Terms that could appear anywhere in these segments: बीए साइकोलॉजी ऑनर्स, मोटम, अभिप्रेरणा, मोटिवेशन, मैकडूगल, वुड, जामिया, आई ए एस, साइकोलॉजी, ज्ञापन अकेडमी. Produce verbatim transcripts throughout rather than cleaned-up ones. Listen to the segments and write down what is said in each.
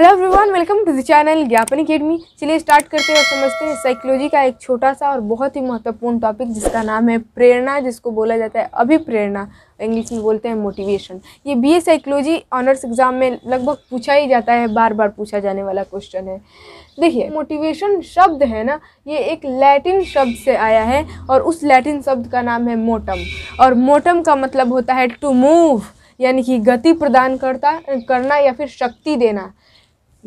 Hello everyone, welcome to the channel ज्ञापन अकेडमी। चलिए start करते हैं और समझते हैं साइकोलॉजी का एक छोटा सा और बहुत ही महत्वपूर्ण टॉपिक जिसका नाम है प्रेरणा, जिसको बोला जाता है अभिप्रेरणा, इंग्लिश में बोलते हैं मोटिवेशन। ये बीए साइकोलॉजी ऑनर्स एग्जाम में लगभग पूछा ही जाता है, बार बार पूछा जाने वाला क्वेश्चन है। देखिए, मोटिवेशन शब्द है ना, ये एक लैटिन शब्द से आया है और उस लैटिन शब्द का नाम है मोटम। और मोटम का मतलब होता है टू मूव, यानी कि गति प्रदान करता करना या फिर शक्ति देना।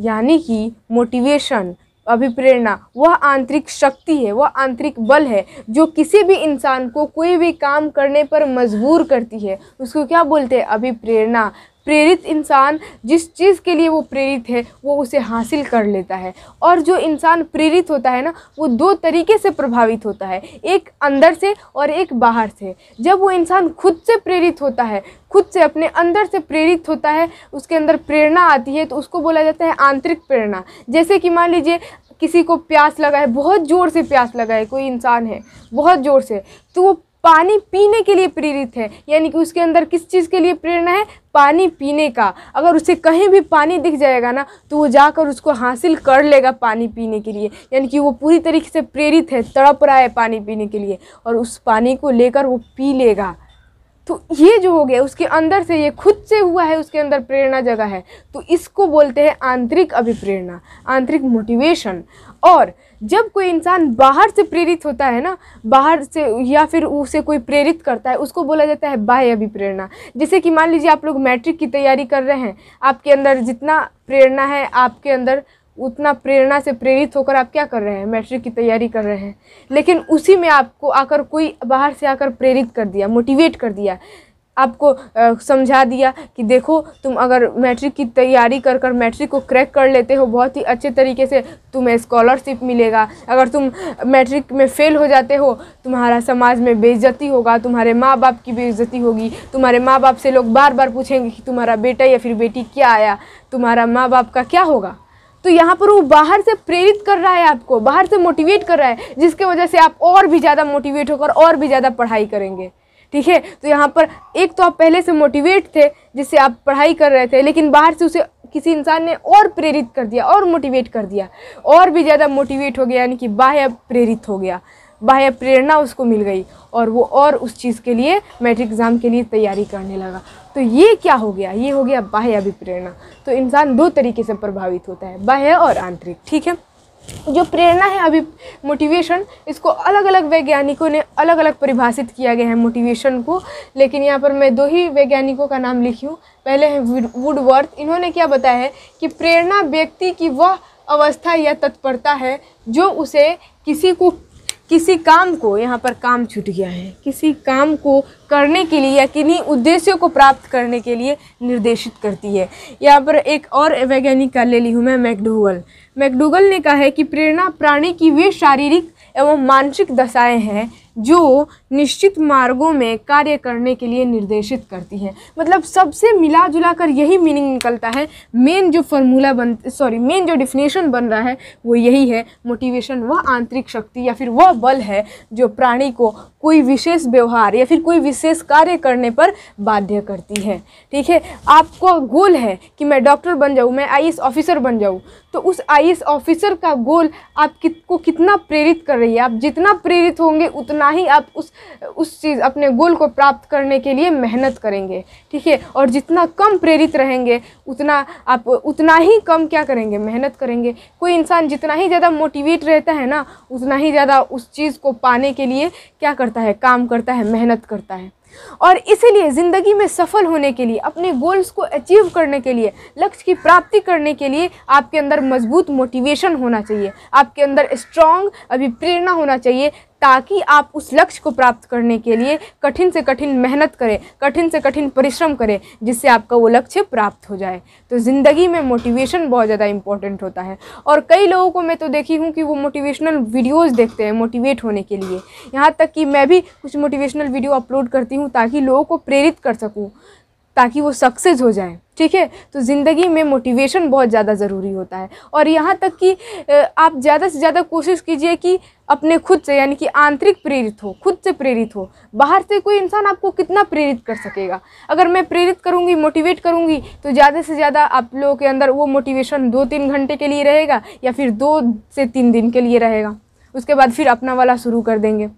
यानी कि मोटिवेशन, अभिप्रेरणा, वह आंतरिक शक्ति है, वह आंतरिक बल है जो किसी भी इंसान को कोई भी काम करने पर मजबूर करती है। उसको क्या बोलते हैं? अभिप्रेरणा। प्रेरित इंसान जिस चीज़ के लिए वो प्रेरित है वो उसे हासिल कर लेता है। और जो इंसान प्रेरित होता है ना, वो दो तरीके से प्रभावित होता है, एक अंदर से और एक बाहर से। जब वो इंसान खुद से प्रेरित होता है, खुद से अपने अंदर से प्रेरित होता है, उसके अंदर प्रेरणा आती है, तो उसको बोला जाता है आंतरिक प्रेरणा। जैसे कि मान लीजिए किसी को प्यास लगा है, बहुत ज़ोर से प्यास लगा है, कोई इंसान है बहुत ज़ोर से, तो वो पानी पीने के लिए प्रेरित है। यानी कि उसके अंदर किस चीज़ के लिए प्रेरणा है? पानी पीने का। अगर उसे कहीं भी पानी दिख जाएगा ना, तो वो जाकर उसको हासिल कर लेगा पानी पीने के लिए। यानी कि वो पूरी तरीके से प्रेरित है, तड़प रहा है पानी पीने के लिए, और उस पानी को लेकर वो पी लेगा। तो ये जो हो गया उसके अंदर से, ये खुद से हुआ है, उसके अंदर प्रेरणा जगा है, तो इसको बोलते हैं आंतरिक अभिप्रेरणा, आंतरिक मोटिवेशन। और जब कोई इंसान बाहर से प्रेरित होता है ना, बाहर से या फिर उसे कोई प्रेरित करता है, उसको बोला जाता है बाह्य अभिप्रेरणा। जैसे कि मान लीजिए आप लोग मैट्रिक की तैयारी कर रहे हैं, आपके अंदर जितना प्रेरणा है, आपके अंदर उतना प्रेरणा से प्रेरित होकर आप क्या कर रहे हैं? मैट्रिक की तैयारी कर रहे हैं। लेकिन उसी में आपको आकर कोई बाहर से आकर प्रेरित कर दिया, मोटिवेट कर दिया, आपको समझा दिया कि देखो तुम अगर मैट्रिक की तैयारी कर कर मैट्रिक को क्रैक कर लेते हो बहुत ही अच्छे तरीके से, तुम्हें स्कॉलरशिप मिलेगा। अगर तुम मैट्रिक में फ़ेल हो जाते हो, तुम्हारा समाज में बेइज्जती होगा, तुम्हारे माँ बाप की बेइज्जती होगी, तुम्हारे माँ बाप से लोग बार बार पूछेंगे कि तुम्हारा बेटा या फिर बेटी क्या आया, तुम्हारा माँ बाप का क्या होगा। तो यहाँ पर वो बाहर से प्रेरित कर रहा है, आपको बाहर से मोटिवेट कर रहा है, जिसके वजह से आप और भी ज़्यादा मोटिवेट होकर और भी ज़्यादा पढ़ाई करेंगे। ठीक है, तो यहाँ पर एक तो आप पहले से मोटिवेट थे जिससे आप पढ़ाई कर रहे थे, लेकिन बाहर से उसे किसी इंसान ने और प्रेरित कर दिया और मोटिवेट कर दिया, और भी ज़्यादा मोटिवेट हो गया, यानी कि बाह्य प्रेरित हो गया, बाह्य प्रेरणा उसको मिल गई, और वो और उस चीज़ के लिए मैट्रिक एग्ज़ाम के लिए तैयारी करने लगा। तो ये क्या हो गया? ये हो गया बाह्य अभिप्रेरणा। तो इंसान दो तरीके से प्रभावित होता है, बाह्य और आंतरिक। ठीक है, जो प्रेरणा है अभी मोटिवेशन, इसको अलग अलग वैज्ञानिकों ने अलग अलग परिभाषित किया गया है मोटिवेशन को। लेकिन यहाँ पर मैं दो ही वैज्ञानिकों का नाम लिखी हूँ। पहले हैं वुड, इन्होंने क्या बताया है कि प्रेरणा व्यक्ति की वह अवस्था या तत्परता है जो उसे किसी को किसी काम को, यहाँ पर काम छूट गया है, किसी काम को करने के लिए या किन्हीं उद्देश्यों को प्राप्त करने के लिए निर्देशित करती है। यहाँ पर एक और वैज्ञानिक का ले ली हूँ मैं, मैकडूगल। मैकडूगल ने कहा है कि प्रेरणा प्राणी की वे शारीरिक एवं मानसिक दशाएं हैं जो निश्चित मार्गों में कार्य करने के लिए निर्देशित करती हैं। मतलब सबसे मिला जुला कर यही मीनिंग निकलता है। मेन जो फॉर्मूला बन सॉरी मेन जो डिफिनेशन बन रहा है वो यही है, मोटिवेशन वह आंतरिक शक्ति या फिर वह बल है जो प्राणी को कोई विशेष व्यवहार या फिर कोई विशेष कार्य करने पर बाध्य करती है। ठीक है, आपको गोल है कि मैं डॉक्टर बन जाऊँ, मैं आई ए एस ऑफिसर बन जाऊँ, तो उस आई ए एस ऑफिसर का गोल आप कित को कितना प्रेरित कर रही है। आप जितना प्रेरित होंगे उतना ही आप उस उस चीज़ अपने गोल को प्राप्त करने के लिए मेहनत करेंगे। ठीक है, और जितना कम प्रेरित रहेंगे उतना आप उतना ही कम क्या करेंगे? मेहनत करेंगे। कोई इंसान जितना ही ज़्यादा मोटिवेट रहता है ना, उतना ही ज़्यादा उस चीज़ को पाने के लिए क्या करता है? काम करता है, मेहनत करता है। और इसीलिए ज़िंदगी में सफल होने के लिए, अपने गोल्स को अचीव करने के लिए, लक्ष्य की प्राप्ति करने के लिए आपके अंदर मजबूत मोटिवेशन होना चाहिए, आपके अंदर स्ट्रॉन्ग अभिप्रेरणा होना चाहिए, ताकि आप उस लक्ष्य को प्राप्त करने के लिए कठिन से कठिन मेहनत करें, कठिन से कठिन परिश्रम करें, जिससे आपका वो लक्ष्य प्राप्त हो जाए। तो ज़िंदगी में मोटिवेशन बहुत ज़्यादा इंपॉर्टेंट होता है। और कई लोगों को मैं तो देखी हूँ कि वो मोटिवेशनल वीडियोज़ देखते हैं मोटिवेट होने के लिए। यहाँ तक कि मैं भी कुछ मोटिवेशनल वीडियो अपलोड करती हूँ ताकि लोगों को प्रेरित कर सकूँ, ताकि वो सक्सेस हो जाए। ठीक है। तो ज़िंदगी में मोटिवेशन बहुत ज़्यादा ज़रूरी होता है। और यहाँ तक कि आप ज़्यादा से ज़्यादा कोशिश कीजिए कि अपने खुद से, यानी कि आंतरिक प्रेरित हो, खुद से प्रेरित हो। बाहर से कोई इंसान आपको कितना प्रेरित कर सकेगा। अगर मैं प्रेरित करूँगी, मोटिवेट करूँगी, तो ज़्यादा से ज़्यादा आप लोगों के अंदर वो मोटिवेशन दो तीन घंटे के लिए रहेगा या फिर दो से तीन दिन के लिए रहेगा, उसके बाद फिर अपना वाला शुरू कर देंगे।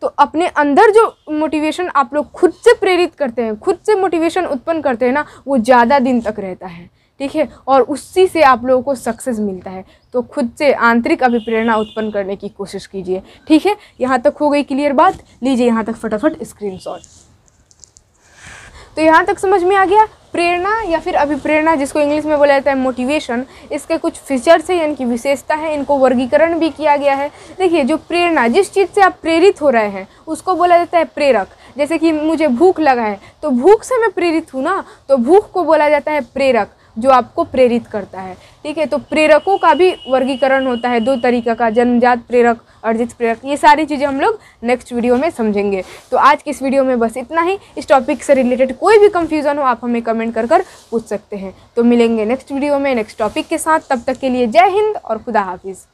तो अपने अंदर जो मोटिवेशन आप लोग खुद से प्रेरित करते हैं, खुद से मोटिवेशन उत्पन्न करते हैं ना, वो ज़्यादा दिन तक रहता है, ठीक है। और उसी से आप लोगों को सक्सेस मिलता है। तो खुद से आंतरिक अभिप्रेरणा उत्पन्न करने की कोशिश कीजिए, ठीक है। यहाँ तक हो गई क्लियर बात। लीजिए यहाँ तक फटाफट स्क्रीनशॉट। तो यहाँ तक समझ में आ गया प्रेरणा या फिर अभिप्रेरणा, जिसको इंग्लिश में बोला जाता है मोटिवेशन, इसके कुछ फीचर्स हैं, यानी कि विशेषता है। इनको वर्गीकरण भी किया गया है। देखिए, जो प्रेरणा, जिस चीज़ से आप प्रेरित हो रहे हैं, उसको बोला जाता है प्रेरक। जैसे कि मुझे भूख लगा है, तो भूख से मैं प्रेरित हूँ ना, तो भूख को बोला जाता है प्रेरक, जो आपको प्रेरित करता है, ठीक है। तो प्रेरकों का भी वर्गीकरण होता है दो तरीक़ा का, जन्मजात प्रेरक, अर्जित प्रेरक। ये सारी चीज़ें हम लोग नेक्स्ट वीडियो में समझेंगे। तो आज की इस वीडियो में बस इतना ही। इस टॉपिक से रिलेटेड कोई भी कंफ्यूजन हो, आप हमें कमेंट कर कर पूछ सकते हैं। तो मिलेंगे नेक्स्ट वीडियो में नेक्स्ट टॉपिक के साथ। तब तक के लिए जय हिंद और खुदा हाफिज़।